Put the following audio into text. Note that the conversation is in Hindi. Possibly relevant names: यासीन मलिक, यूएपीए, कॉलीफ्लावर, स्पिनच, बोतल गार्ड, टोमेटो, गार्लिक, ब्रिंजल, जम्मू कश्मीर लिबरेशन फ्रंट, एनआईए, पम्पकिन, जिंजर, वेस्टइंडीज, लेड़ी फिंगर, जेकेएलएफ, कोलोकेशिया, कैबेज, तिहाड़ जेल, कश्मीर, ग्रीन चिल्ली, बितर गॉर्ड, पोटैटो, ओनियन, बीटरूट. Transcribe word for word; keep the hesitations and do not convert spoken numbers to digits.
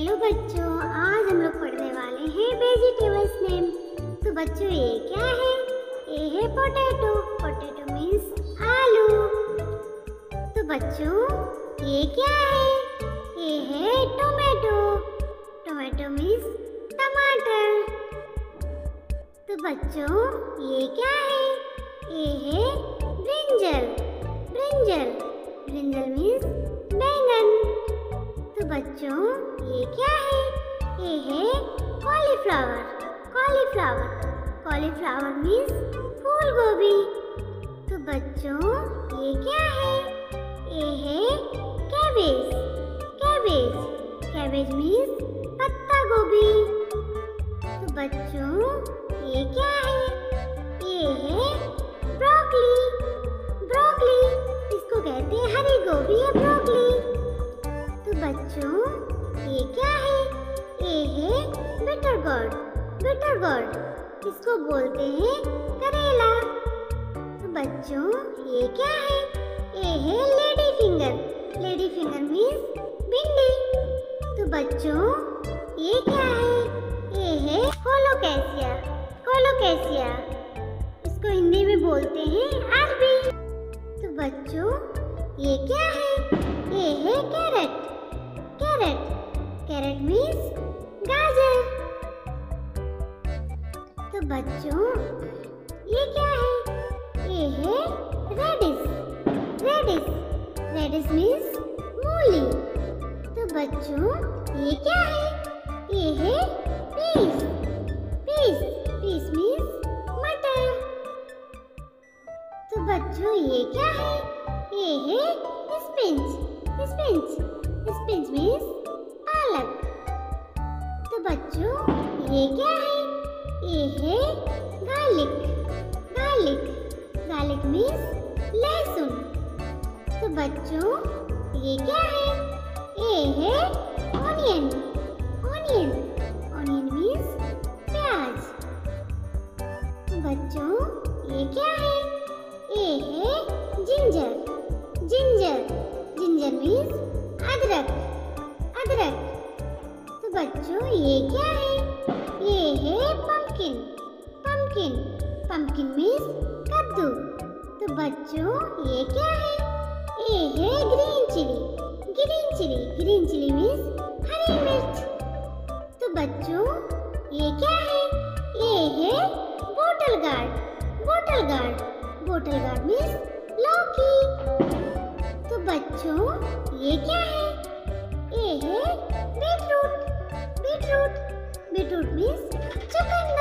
हेलो बच्चों, आज हम लोग पढ़ने वाले हैं वेजिटेबल्स नेम। तो बच्चों ये क्या है? ये है पोटैटो। पोटैटो मीन्स आलू। तो बच्चों ये क्या है? ये है टोमेटो। टोमेटो मीन्स टमाटर। तो बच्चों ये क्या है? ये है ब्रिंजल। ब्रिंजल ब्रिंजल मीन्स बैंगन। तो बच्चों ये क्या है? ये है कॉलीफ्लावर। कॉलीफ्लावर कॉलीफ्लावर मीन्स फूल गोभी। तो बच्चों ये क्या है? ये है कैबेज। कैबेज कैबेज मीन्स पत्ता गोभी। तो बच्चों ये क्या है? ये है ब्रोकली। ब्रोकली इसको कहते हैं हरी गोभी या ब्रोकली। बच्चों ये क्या है? ये है बितर गॉर्ड। बितर गॉर्ड इसको बोलते हैं करेला। तो बच्चों ये क्या है? ये है लेड़ी फिंगर। लेड़ी फिंगर means भिंडी। तो बच्चों ये क्या है? ये है कोलोकेशिया। कोलोकेशिया इसको हिंदी में बोलते हैं अरबी। तो बच्चों ये क्या है? ये है कैरेट। कैरेट कैरेट मीन्स गाजर। तो बच्चों ये क्या है? ये है रेडिश। रेडिश रेडिश मीन्स मूली। तो बच्चों ये क्या है? ये है पीस। पीस पीस मीन्स मटर। तो बच्चों ये क्या है? ये है स्पिनच। स्पिनच स्पिनच मीन्स पालक। तो बच्चों ये क्या है? ये है गार्लिक। गार्लिक गार्लिक मीन्स लहसुन। तो बच्चों ये क्या है? ये है ओनियन। ओनियन ओनियन मीन्स प्याज। तो बच्चों ये क्या है? ये है जिंजर। जिंजर जिंजर मीन्स अदरक। अदरक तो बच्चों ये क्या है? ये है पम्पकिन। पम्पकिन पम्पकिन मीन्स कद्दू। तो बच्चों ये क्या है? ये है ग्रीन चिल्ली। ग्रीन चिल्ली ग्रीन चिल्ली means हरी मिर्च। तो बच्चों ये क्या है? ये है बोतल गार्ड। बोतल गार्ड बोतल गार्ड मीन्स लौकी। तो बच्चों ये क्या है? ये है बीटरूट। बीटरूट बीटरूट मीन्स चुकंदर।